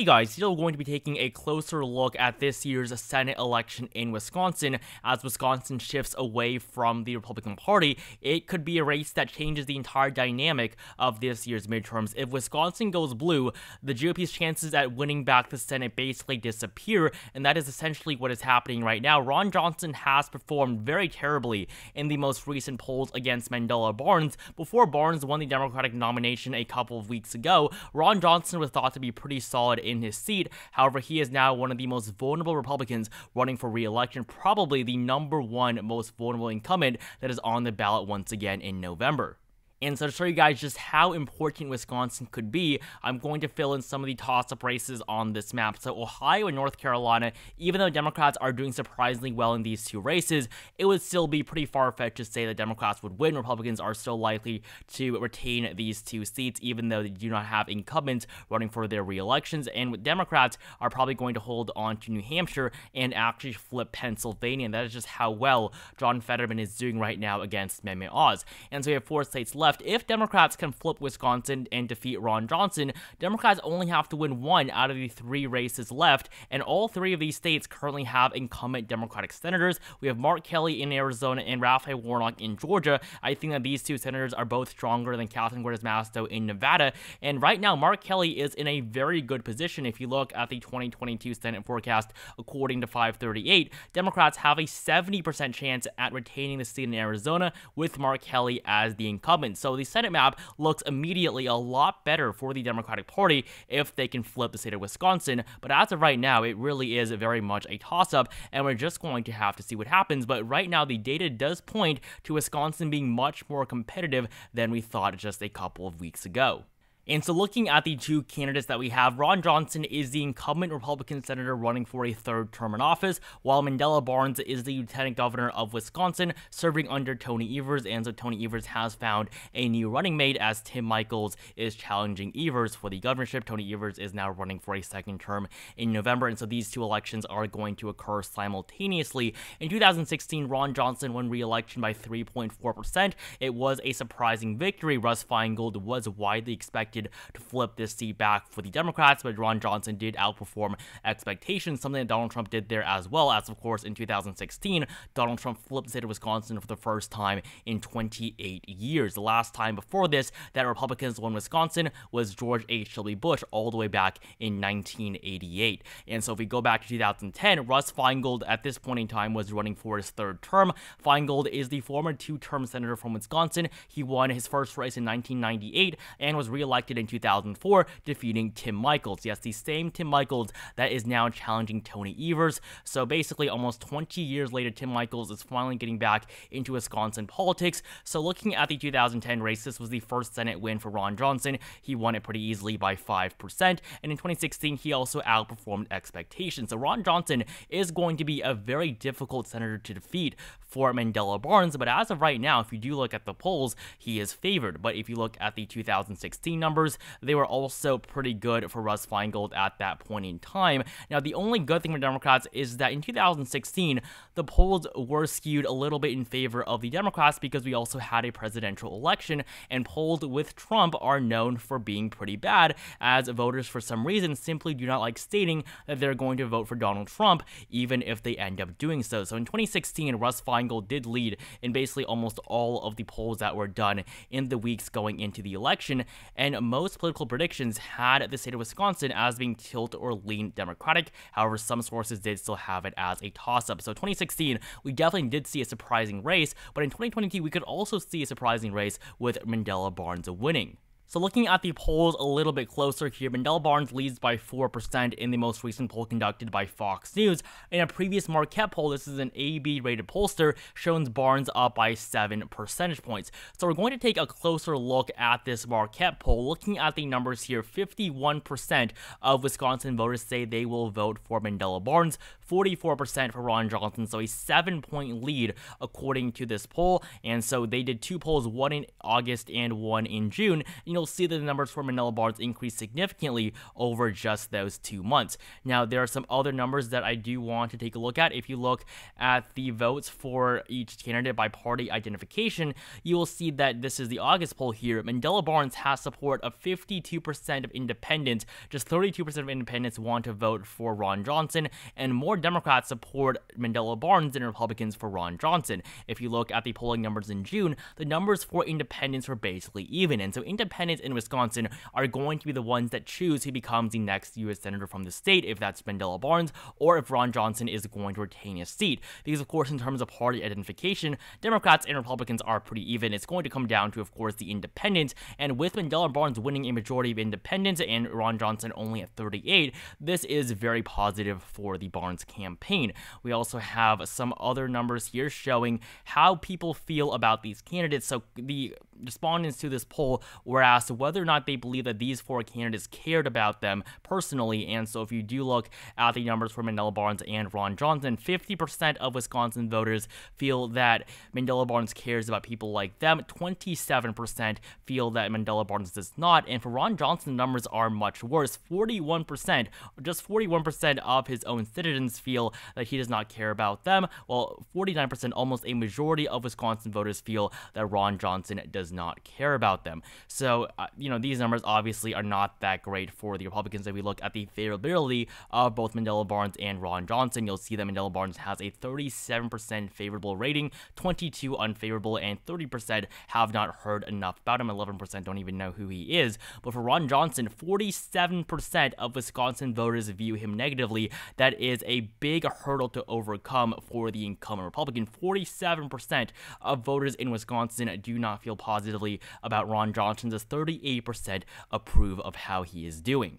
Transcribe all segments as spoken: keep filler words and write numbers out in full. Hey guys, still going to be taking a closer look at this year's Senate election in Wisconsin. As Wisconsin shifts away from the Republican Party, it could be a race that changes the entire dynamic of this year's midterms. If Wisconsin goes blue, the G O P's chances at winning back the Senate basically disappear, and that is essentially what is happening right now. Ron Johnson has performed very terribly in the most recent polls against Mandela Barnes. Before Barnes won the Democratic nomination a couple of weeks ago, Ron Johnson was thought to be pretty solid in his seat. However, he is now one of the most vulnerable Republicans running for re-election, probably the number one most vulnerable incumbent that is on the ballot once again in November. And so to show you guys just how important Wisconsin could be, I'm going to fill in some of the toss-up races on this map. So Ohio and North Carolina, even though Democrats are doing surprisingly well in these two races, it would still be pretty far-fetched to say that Democrats would win. Republicans are still likely to retain these two seats, even though they do not have incumbents running for their re-elections. And with Democrats are probably going to hold on to New Hampshire and actually flip Pennsylvania. And that is just how well John Fetterman is doing right now against Mehmet Oz. And so we have four states left. If Democrats can flip Wisconsin and defeat Ron Johnson, Democrats only have to win one out of the three races left, and all three of these states currently have incumbent Democratic senators. We have Mark Kelly in Arizona and Raphael Warnock in Georgia. I think that these two senators are both stronger than Catherine Cortez Masto in Nevada, and right now Mark Kelly is in a very good position. If you look at the twenty twenty-two Senate forecast according to FiveThirtyEight, Democrats have a seventy percent chance at retaining the seat in Arizona with Mark Kelly as the incumbent. So the Senate map looks immediately a lot better for the Democratic Party if they can flip the state of Wisconsin. But as of right now, it really is very much a toss-up, and we're just going to have to see what happens. But right now, the data does point to Wisconsin being much more competitive than we thought just a couple of weeks ago. And so looking at the two candidates that we have, Ron Johnson is the incumbent Republican senator running for a third term in office, while Mandela Barnes is the lieutenant governor of Wisconsin, serving under Tony Evers. And so Tony Evers has found a new running mate as Tim Michels is challenging Evers for the governorship. Tony Evers is now running for a second term in November, and so these two elections are going to occur simultaneously. In two thousand sixteen, Ron Johnson won re-election by three point four percent. It was a surprising victory. Russ Feingold was widely expected to flip this seat back for the Democrats, but Ron Johnson did outperform expectations, something that Donald Trump did there as well. As of course in two thousand sixteen, Donald Trump flipped the state of Wisconsin for the first time in twenty-eight years. The last time before this that Republicans won Wisconsin was George H. W. Bush all the way back in nineteen eighty-eight. And so if we go back to two thousand ten, Russ Feingold at this point in time was running for his third term. Feingold is the former two-term senator from Wisconsin. He won his first race in nineteen ninety-eight and was re-elected in two thousand four, defeating Tim Michels. Yes, the same Tim Michels that is now challenging Tony Evers. So basically, almost twenty years later, Tim Michels is finally getting back into Wisconsin politics. So looking at the two thousand ten race, this was the first Senate win for Ron Johnson. He won it pretty easily by five percent. And in twenty sixteen, he also outperformed expectations. So Ron Johnson is going to be a very difficult senator to defeat for Mandela Barnes. But as of right now, if you do look at the polls, he is favored. But if you look at the two thousand sixteen numbers, they were also pretty good for Russ Feingold at that point in time. Now, the only good thing for Democrats is that in two thousand sixteen, the polls were skewed a little bit in favor of the Democrats because we also had a presidential election, and polls with Trump are known for being pretty bad, as voters for some reason simply do not like stating that they're going to vote for Donald Trump, even if they end up doing so. So in twenty sixteen, Russ Feingold did lead in basically almost all of the polls that were done in the weeks going into the election, and And most political predictions had the state of Wisconsin as being tilt or lean Democratic. However, some sources did still have it as a toss-up. So twenty sixteen, we definitely did see a surprising race, but in twenty twenty-two, we could also see a surprising race with Mandela Barnes winning. So looking at the polls a little bit closer here, Mandela Barnes leads by four percent in the most recent poll conducted by Fox News. In a previous Marquette poll, this is an A B-rated pollster, shows Barnes up by seven percentage points. So we're going to take a closer look at this Marquette poll. Looking at the numbers here, fifty-one percent of Wisconsin voters say they will vote for Mandela Barnes, forty-four percent for Ron Johnson, so a seven-point lead according to this poll. And so they did two polls, one in August and one in June. You know, you'll see that the numbers for Mandela Barnes increased significantly over just those two months. Now, there are some other numbers that I do want to take a look at. If you look at the votes for each candidate by party identification, you will see that this is the August poll here. Mandela Barnes has support of fifty-two percent of independents. Just thirty-two percent of independents want to vote for Ron Johnson, and more Democrats support Mandela Barnes than Republicans for Ron Johnson. If you look at the polling numbers in June, the numbers for independents were basically even, and so independents in Wisconsin are going to be the ones that choose who becomes the next U S senator from the state, if that's Mandela Barnes or if Ron Johnson is going to retain his seat. Because, of course, in terms of party identification, Democrats and Republicans are pretty even. It's going to come down to, of course, the independents, and with Mandela Barnes winning a majority of independents and Ron Johnson only at thirty-eight, this is very positive for the Barnes campaign. We also have some other numbers here showing how people feel about these candidates. So the respondents to this poll were asked whether or not they believe that these four candidates cared about them personally, and so if you do look at the numbers for Mandela Barnes and Ron Johnson, fifty percent of Wisconsin voters feel that Mandela Barnes cares about people like them, twenty-seven percent feel that Mandela Barnes does not, and for Ron Johnson, numbers are much worse. forty-one percent, just forty-one percent of his own citizens feel that he does not care about them, while forty-nine percent, almost a majority of Wisconsin voters, feel that Ron Johnson does not care about them. So, uh, you know, these numbers obviously are not that great for the Republicans. If we look at the favorability of both Mandela Barnes and Ron Johnson, you'll see that Mandela Barnes has a thirty-seven percent favorable rating, twenty-two percent unfavorable, and thirty percent have not heard enough about him, eleven percent don't even know who he is. But for Ron Johnson, forty-seven percent of Wisconsin voters view him negatively. That is a big hurdle to overcome for the incumbent Republican. forty-seven percent of voters in Wisconsin do not feel positively about Ron Johnson, as thirty-eight percent approve of how he is doing.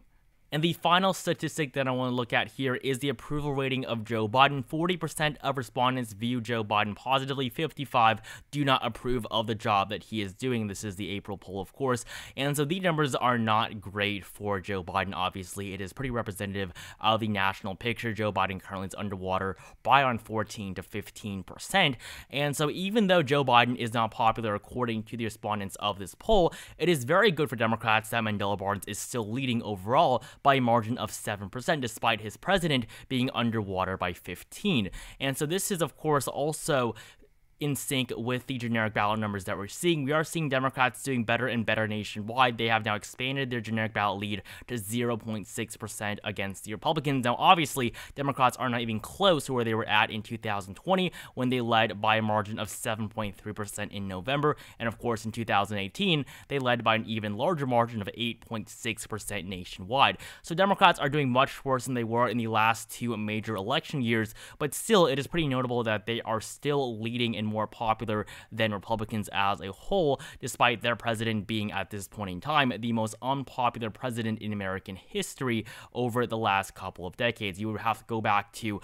And the final statistic that I want to look at here is the approval rating of Joe Biden. forty percent of respondents view Joe Biden positively, fifty-five percent do not approve of the job that he is doing. This is the April poll, of course. And so these numbers are not great for Joe Biden, obviously. It is pretty representative of the national picture. Joe Biden currently is underwater by on fourteen to fifteen percent. And so even though Joe Biden is not popular according to the respondents of this poll, it is very good for Democrats that Mandela Barnes is still leading overall by a margin of seven percent, despite his president being underwater by fifteen. And so this is, of course, also in sync with the generic ballot numbers that we're seeing. We are seeing Democrats doing better and better nationwide. They have now expanded their generic ballot lead to zero point six percent against the Republicans. Now, obviously, Democrats are not even close to where they were at in two thousand twenty, when they led by a margin of seven point three percent in November. And of course, in two thousand eighteen, they led by an even larger margin of eight point six percent nationwide. So Democrats are doing much worse than they were in the last two major election years, but still, it is pretty notable that they are still leading and more popular than Republicans as a whole, despite their president being, at this point in time, the most unpopular president in American history over the last couple of decades. You would have to go back to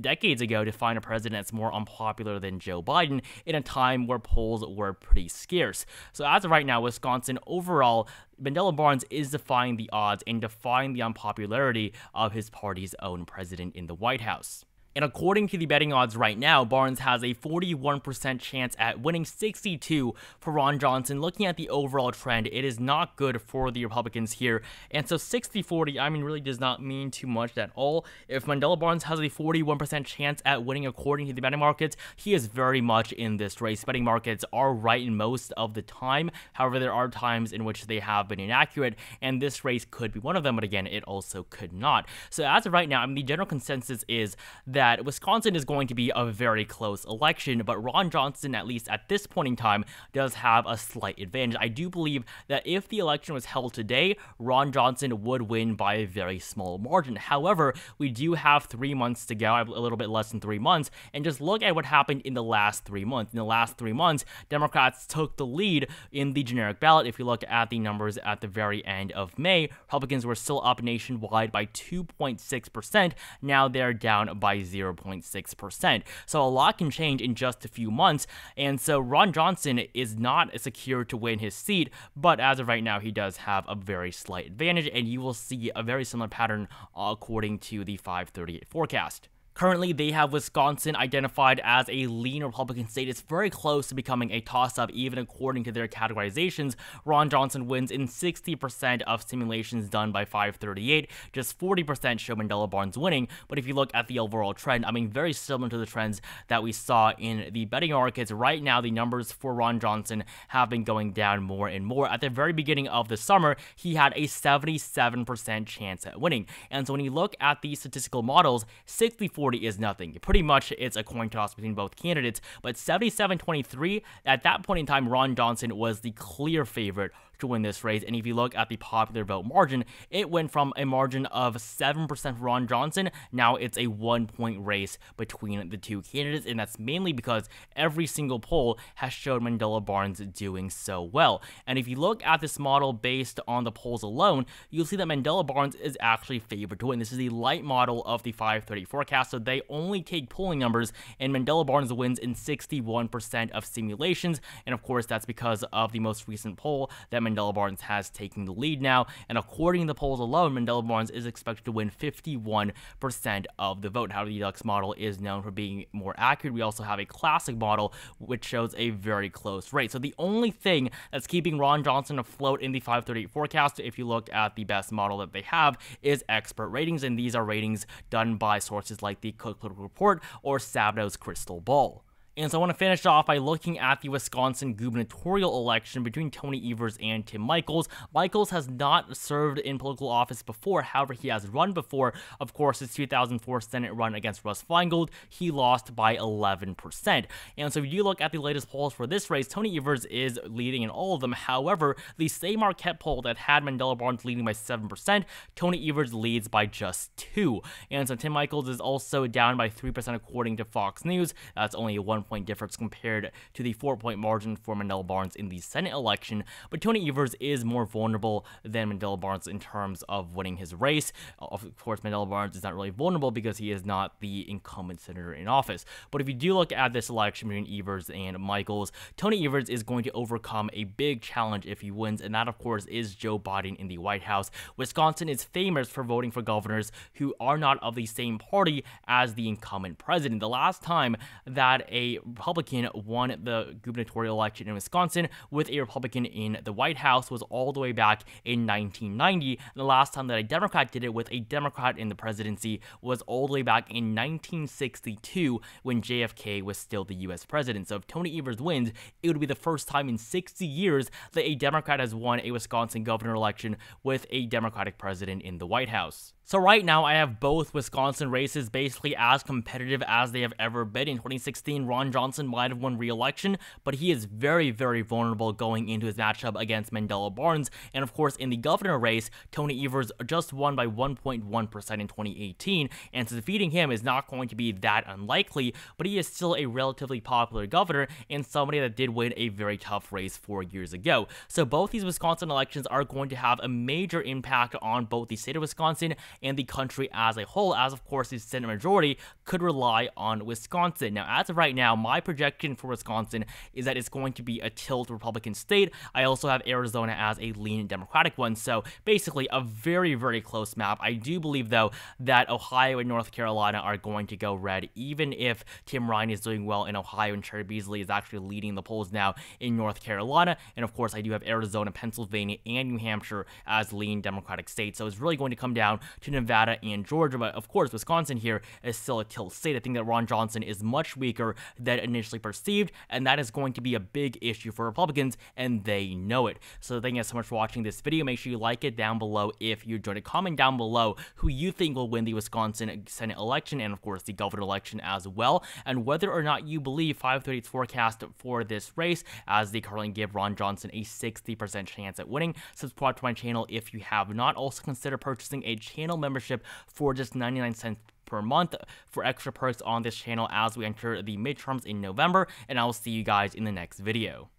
decades ago to find a president that's more unpopular than Joe Biden, in a time where polls were pretty scarce. So as of right now, Wisconsin overall, Mandela Barnes is defying the odds and defying the unpopularity of his party's own president in the White House. And according to the betting odds right now, Barnes has a forty-one percent chance at winning, sixty-two percent for Ron Johnson. Looking at the overall trend, it is not good for the Republicans here. And so sixty forty, I mean, really does not mean too much at all. If Mandela Barnes has a forty-one percent chance at winning according to the betting markets, he is very much in this race. Betting markets are right most of the time. However, there are times in which they have been inaccurate, and this race could be one of them, but again, it also could not. So as of right now, I mean, the general consensus is that that Wisconsin is going to be a very close election, but Ron Johnson, at least at this point in time, does have a slight advantage. I do believe that if the election was held today, Ron Johnson would win by a very small margin. However, we do have three months to go, a little bit less than three months, and just look at what happened in the last three months. In the last three months, Democrats took the lead in the generic ballot. If you look at the numbers at the very end of May, Republicans were still up nationwide by two point six percent. Now they're down by zero point six percent. So a lot can change in just a few months, and so Ron Johnson is not secure to win his seat, but as of right now, he does have a very slight advantage, and you will see a very similar pattern according to the five thirty-eight forecast. Currently, they have Wisconsin identified as a lean Republican state. It's very close to becoming a toss-up, even according to their categorizations. Ron Johnson wins in sixty percent of simulations done by FiveThirtyEight. Just forty percent show Mandela Barnes winning. But if you look at the overall trend, I mean, very similar to the trends that we saw in the betting markets. Right now, the numbers for Ron Johnson have been going down more and more. At the very beginning of the summer, he had a seventy-seven percent chance at winning. And so when you look at the statistical models, sixty forty is nothing. Pretty much it's a coin toss between both candidates, but seventy-seven twenty-three, at that point in time, Ron Johnson was the clear favorite to win this race. And if you look at the popular vote margin, it went from a margin of seven percent for Ron Johnson. Now it's a one-point race between the two candidates, and that's mainly because every single poll has shown Mandela Barnes doing so well. And if you look at this model based on the polls alone, you'll see that Mandela Barnes is actually favored to win. This is the light model of the FiveThirty forecast, so they only take polling numbers, and Mandela Barnes wins in sixty-one percent of simulations, and of course that's because of the most recent poll that Mandela Barnes has taken the lead now, and according to the polls alone, Mandela Barnes is expected to win fifty-one percent of the vote. How the Deluxe model is known for being more accurate. We also have a classic model, which shows a very close rate. So the only thing that's keeping Ron Johnson afloat in the FiveThirtyEight forecast, if you look at the best model that they have, is expert ratings, and these are ratings done by sources like the Cook Political Report or Sabato's Crystal Ball. And so I want to finish off by looking at the Wisconsin gubernatorial election between Tony Evers and Tim Michels. Michels has not served in political office before, however, he has run before. Of course, his two thousand four Senate run against Russ Feingold, he lost by eleven percent. And so if you look at the latest polls for this race, Tony Evers is leading in all of them. However, the same Marquette poll that had Mandela Barnes leading by seven percent, Tony Evers leads by just two. And so Tim Michels is also down by three percent according to Fox News. That's only a one point difference compared to the four-point margin for Mandela Barnes in the Senate election, but Tony Evers is more vulnerable than Mandela Barnes in terms of winning his race. Of course, Mandela Barnes is not really vulnerable because he is not the incumbent senator in office, but if you do look at this election between Evers and Michels, Tony Evers is going to overcome a big challenge if he wins, and that, of course, is Joe Biden in the White House. Wisconsin is famous for voting for governors who are not of the same party as the incumbent president. The last time that a A Republican won the gubernatorial election in Wisconsin with a Republican in the White House was all the way back in nineteen ninety. And the last time that a Democrat did it with a Democrat in the presidency was all the way back in nineteen sixty-two when J F K was still the U S president. So if Tony Evers wins, it would be the first time in sixty years that a Democrat has won a Wisconsin governor election with a Democratic president in the White House. So right now, I have both Wisconsin races basically as competitive as they have ever been. In twenty sixteen, Ron Johnson might have won re-election, but he is very, very vulnerable going into his matchup against Mandela Barnes. And of course, in the governor race, Tony Evers just won by one point one percent in twenty eighteen, and so defeating him is not going to be that unlikely, but he is still a relatively popular governor and somebody that did win a very tough race four years ago. So both these Wisconsin elections are going to have a major impact on both the state of Wisconsin and the country as a whole, as of course the Senate majority could rely on Wisconsin. Now, as of right now, my projection for Wisconsin is that it's going to be a tilt Republican state. I also have Arizona as a lean Democratic one, so basically a very, very close map. I do believe, though, that Ohio and North Carolina are going to go red, even if Tim Ryan is doing well in Ohio and Cheri Beasley is actually leading the polls now in North Carolina. And of course, I do have Arizona, Pennsylvania, and New Hampshire as lean Democratic states, so it's really going to come down to Nevada and Georgia, but of course Wisconsin here is still a tilt state. I think that Ron Johnson is much weaker than initially perceived, and that is going to be a big issue for Republicans, and they know it. So thank you guys so much for watching this video. Make sure you like it down below if you enjoyed it. Comment down below who you think will win the Wisconsin Senate election and of course the governor election as well, and whether or not you believe FiveThirtyEight's forecast for this race, as they currently give Ron Johnson a sixty percent chance at winning. Subscribe to my channel if you have not. Also consider purchasing a channel membership for just ninety-nine cents per month for extra perks on this channel as we enter the midterms in November, and I will see you guys in the next video.